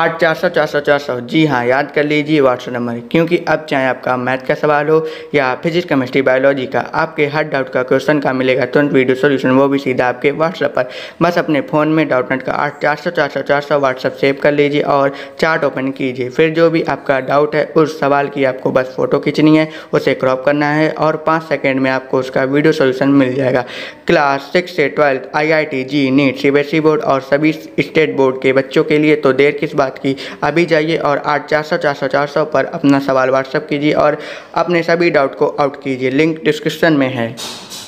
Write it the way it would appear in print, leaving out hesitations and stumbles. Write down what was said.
8-400-400-400। जी हाँ, याद कर लीजिए व्हाट्सएप नंबर, क्योंकि अब चाहे आपका मैथ का सवाल हो या फिजिक्स, केमिस्ट्री, बायोलॉजी का, आपके हर डाउट का क्वेश्चन का मिलेगा तुरंत वीडियो सोल्यूशन, वो भी सीधा आपके व्हाट्सएप पर। बस अपने फ़ोन में डाउटनेट का 8-400-400-400 व्हाट्सएप सेव कर लीजिए और चार्ट ओपन कीजिए। फिर जो भी आपका डाउट है उस सवाल की आपको बस फ़ोटो खींचनी है, उसे क्रॉप करना है और 5 सेकेंड में आपको उसका वीडियो सोल्यूशन मिल जाएगा। क्लास 6 से 12 IIT-JEE, नीट, CBSE बोर्ड और सभी स्टेट बोर्ड के बच्चों के लिए तो देर किस बात की, अभी जाइए और 8-400-400-400 पर अपना सवाल व्हाट्सएप कीजिए और अपने सभी डाउट को आउट कीजिए। लिंक डिस्क्रिप्शन में है।